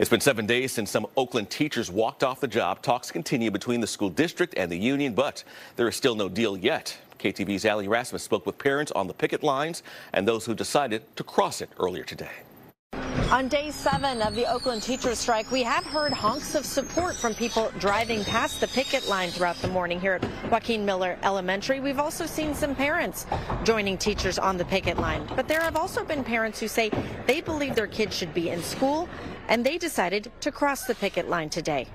It's been 7 days since some Oakland teachers walked off the job. Talks continue between the school district and the union, but there is still no deal yet. KTVU's Ali Rasmussen spoke with parents on the picket lines and those who decided to cross it earlier today. On day 7 of the Oakland teachers strike, we have heard honks of support from people driving past the picket line throughout the morning here at Joaquin Miller Elementary. We've also seen some parents joining teachers on the picket line. But there have also been parents who say they believe their kids should be in school, and they decided to cross the picket line today.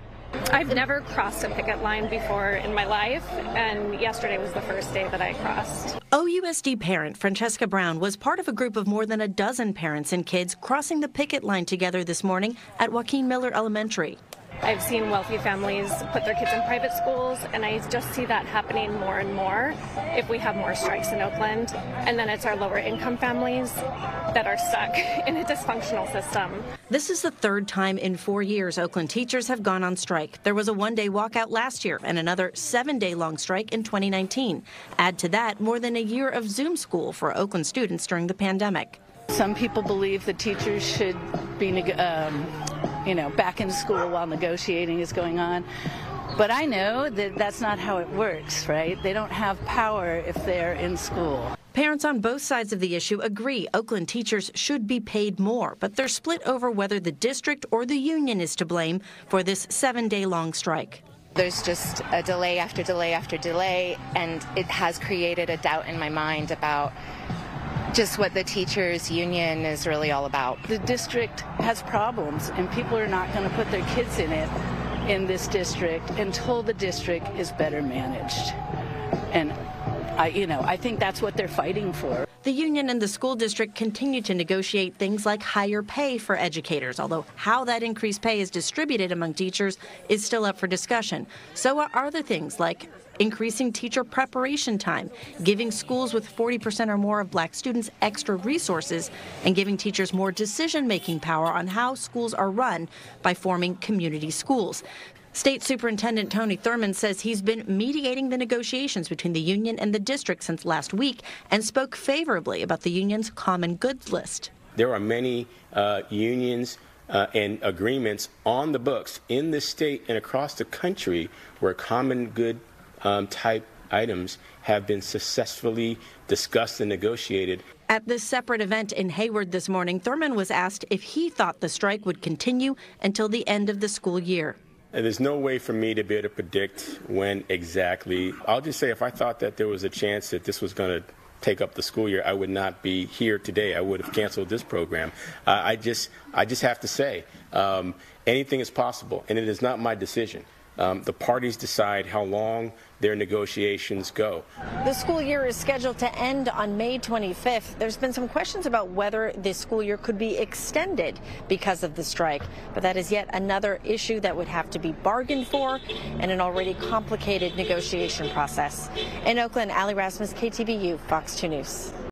I've never crossed a picket line before in my life, and yesterday was the first day that I crossed. OUSD parent Francesca Brown was part of a group of more than a dozen parents and kids crossing the picket line together this morning at Joaquin Miller Elementary. I've seen wealthy families put their kids in private schools, and I just see that happening more and more if we have more strikes in Oakland. And then it's our lower income families that are stuck in a dysfunctional system. This is the third time in 4 years Oakland teachers have gone on strike. There was a one-day walkout last year and another 7-day-long strike in 2019. Add to that more than a year of Zoom school for Oakland students during the pandemic. Some people believe that teachers should be back in school while negotiating is going on. But I know that that's not how it works, right? They don't have power if they're in school. Parents on both sides of the issue agree Oakland teachers should be paid more, but they're split over whether the district or the union is to blame for this 7-day-long strike. There's just a delay after delay after delay, and it has created a doubt in my mind about just what the teachers' union is really all about. The district has problems, and people are not going to put their kids in it, in this district, until the district is better managed. And I think that's what they're fighting for. The union and the school district continue to negotiate things like higher pay for educators, although how that increased pay is distributed among teachers is still up for discussion. So are other things like increasing teacher preparation time, giving schools with 40% or more of black students extra resources, and giving teachers more decision-making power on how schools are run by forming community schools. State Superintendent Tony Thurmond says he's been mediating the negotiations between the union and the district since last week and spoke favorably about the union's common goods list. There are many unions and agreements on the books in this state and across the country where common good type items have been successfully discussed and negotiated. At this separate event in Hayward this morning, Thurmond was asked if he thought the strike would continue until the end of the school year. There's no way for me to be able to predict when exactly. I'll just say if I thought that there was a chance that this was going to take up the school year, I would not be here today. I would have canceled this program. I just have to say anything is possible, and it is not my decision. The parties decide how long their negotiations go. The school year is scheduled to end on May 25th. There's been some questions about whether the school year could be extended because of the strike, but that is yet another issue that would have to be bargained for in an already complicated negotiation process. In Oakland, Ali Rasmussen, KTVU, Fox 2 News.